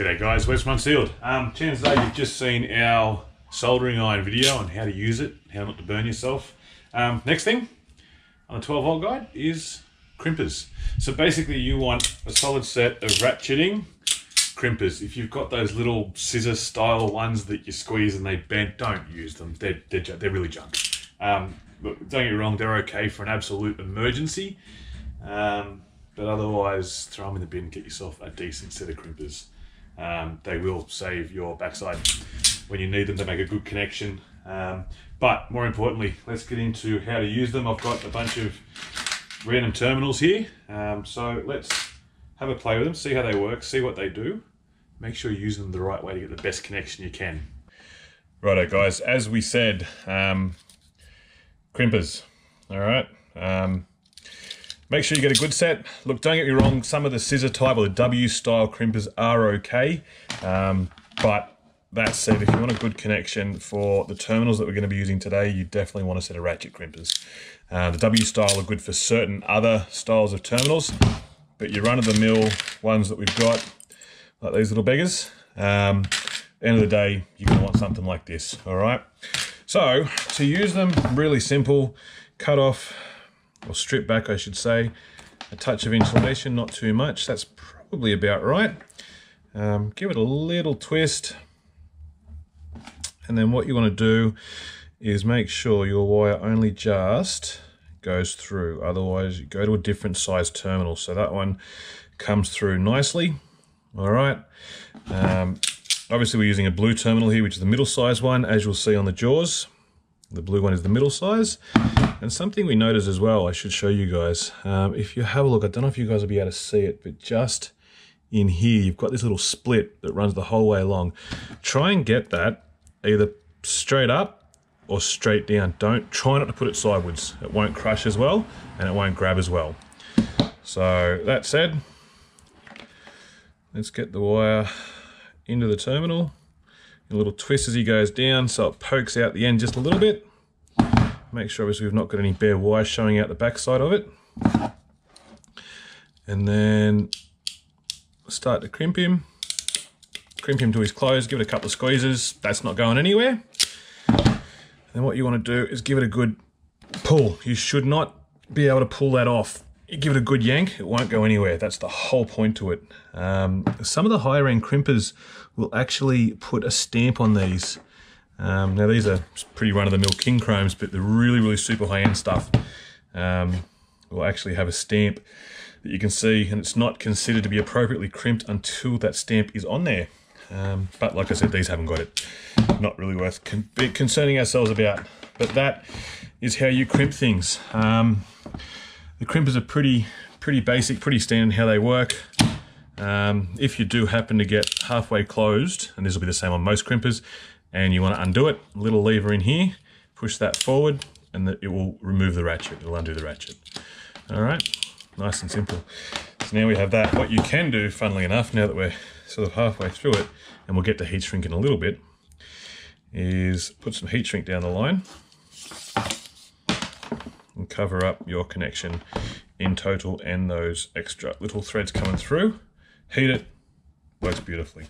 G'day guys, Wes Mansfield. Chances are you've just seen our soldering iron video on how to use it, how not to burn yourself. Next thing on the 12 volt guide is crimpers. So basically you want a solid set of ratcheting crimpers. If you've got those little scissor style ones that you squeeze and they bend, don't use them. They're really junk. But don't get me wrong, they're okay for an absolute emergency. But otherwise, throw them in the bin, get yourself a decent set of crimpers. They will save your backside when you need them. They make a good connection. But more importantly, let's get into how to use them. I've got a bunch of random terminals here. So let's have a play with them, see how they work, see what they do. Make sure you use them the right way to get the best connection you can. Righto guys, as we said, crimpers, all right? Make sure you get a good set. Look, don't get me wrong, some of the scissor type or the W-style crimpers are okay, but that said, if you want a good connection for the terminals that we're going to be using today, you definitely want a set of ratchet crimpers. The W-style are good for certain other styles of terminals, but your run-of-the-mill ones that we've got, like these little beggars, at the end of the day, you're going to want something like this, all right? So, to use them, really simple, cut off, or strip back I should say, a touch of insulation, not too much, that's probably about right. Give it a little twist, and then what you want to do is make sure your wire only just goes through, otherwise you go to a different size terminal. So that one comes through nicely, all right. Obviously we're using a blue terminal here, which is the middle size one, as you'll see on the jaws. The blue one is the middle size. And something we noticed as well, I should show you guys. If you have a look, I don't know if you guys will be able to see it, but just in here, you've got this little split that runs the whole way along. Try and get that either straight up or straight down. Try not to put it sideways. It won't crush as well, and it won't grab as well. So that said, let's get the wire into the terminal. A little twist as he goes down, so it pokes out the end just a little bit. Make sure obviously we've not got any bare wire showing out the backside of it. And then start to crimp him till he's closed, give it a couple of squeezes, that's not going anywhere. And then what you want to do is give it a good pull. You should not be able to pull that off. You give it a good yank, it won't go anywhere. That's the whole point to it. Some of the higher end crimpers will actually put a stamp on these. Now these are pretty run-of-the-mill king chromes, but the really super high-end stuff will actually have a stamp that you can see, and it's not considered to be appropriately crimped until that stamp is on there. But like I said, these haven't got it. Not really worth concerning ourselves about. But that is how you crimp things. The crimpers are pretty basic, pretty standard how they work. If you do happen to get halfway closed, and this will be the same on most crimpers, and you want to undo it, little lever in here, push that forward, and it will remove the ratchet, it'll undo the ratchet. All right, nice and simple. So now we have that. What you can do, funnily enough, now that we're sort of halfway through it, and we'll get to heat shrink in a little bit, is put some heat shrink down the line, and cover up your connection in total and those extra little threads coming through. Heat it, works beautifully.